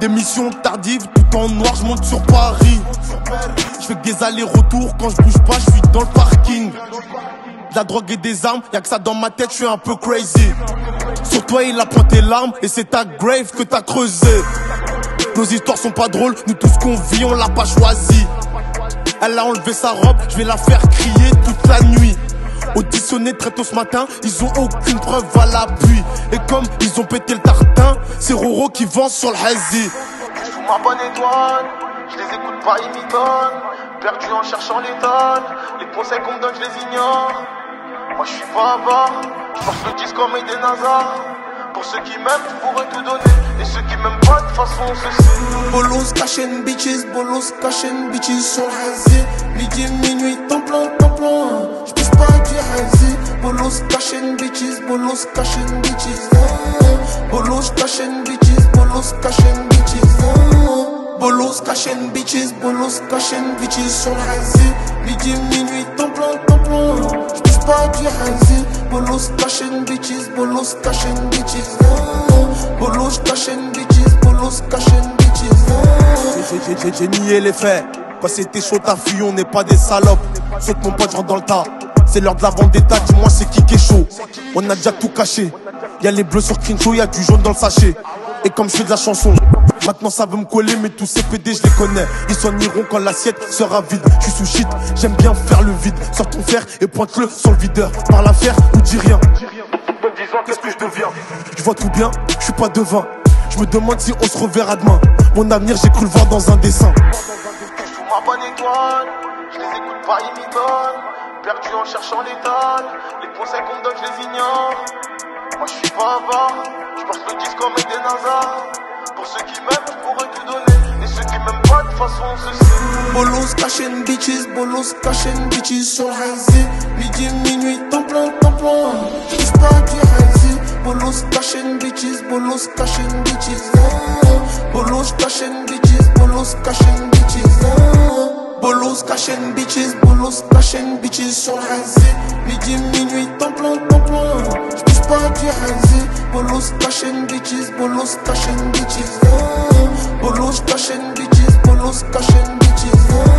Des missions tardives, tout en noir, je monte sur Paris. Je fais que des allers-retours, quand je bouge pas, je suis dans le parking. De la drogue et des armes, y'a que ça dans ma tête, je suis un peu crazy. Sur toi il apprend tes larmes, et c'est ta grave que t'as creusé. Nos histoires sont pas drôles, nous tous qu'on vit, on l'a pas choisi. Elle a enlevé sa robe, je vais la faire crier toute la nuit. Auditionnés très tôt ce matin, ils ont aucune preuve à l'appui. Et comme ils ont pété le tartin, c'est Roro qui vend sur le hazy. Je joue ma bonne étoile, je les écoute pas, ils m'y donnent. Perdu en cherchant l'étoile, les conseils qu'on me donne je les ignore. Moi je suis pas avare, je porte le disque comme Aiden Hazard. Pour ceux qui m'aiment, je pourrais tout donner. Et ceux qui m'aiment pas, de façon on se sait. Bolos cachent bitches, bolos cachent bitches sur le hazy. Midi, minuit, temps plein, j'pisse pas du hazy. Bolos cachent bitches, bolos cachent bitches. Bolos cachent bitches, bolos cachent bitches. Bolos cachent bitches, bolos cachent bitches sur le hazy. Midi, minuit, temps plein, j'pisse pas du hazy. Bolos cachent bitches, bolos cachent bitches. Bolos cachent bitches, bolos cachent bitches. J'ai nié les faits. Quand c'était chaud t'as fui, on n'est pas des salopes. Saute mon pote, je rentre dans le tas. C'est l'heure de la vendetta, dis-moi c'est qui est chaud. On a déjà tout caché. Y'a les bleus sur Kinsho, y'a du jaune dans le sachet. Et comme je fais de la chanson, maintenant ça veut me coller, mais tous ces PD je les connais. Ils s'en iront quand l'assiette sera vide. Je suis sous shit, j'aime bien faire le vide. Sors ton fer et pointe-le sur le videur. Par l'affaire ou dis rien. Qu'est-ce que je deviens? Je vois tout bien, je suis pas devin. Je me demande si on se reverra demain. Mon avenir j'ai cru le voir dans un dessin. Ma bonne étoile, je les écoute pas, ils m'y donnent. Perdu en cherchant l'étoile, les conseils qu'on me donne je les ignore. Moi je suis pas avare, je porte le disque comme Aiden Hazard. Pour ceux qui m'aiment, je pourrais tout donner. Et ceux qui m'aiment pas, de façon on se sait. Bolos cachent bitches sur le hazy. Midi, minuit, temps plein, j'pisse pas du hazy. Bolos cachent bitches, bolos cachent bitches, bolos cachent bitches. Bolos cachent bitches sur le hazy. Midi, minuit, temps plein, j'pisse pas du hazy. Bolos cachent bitches, bolos cachent bitches.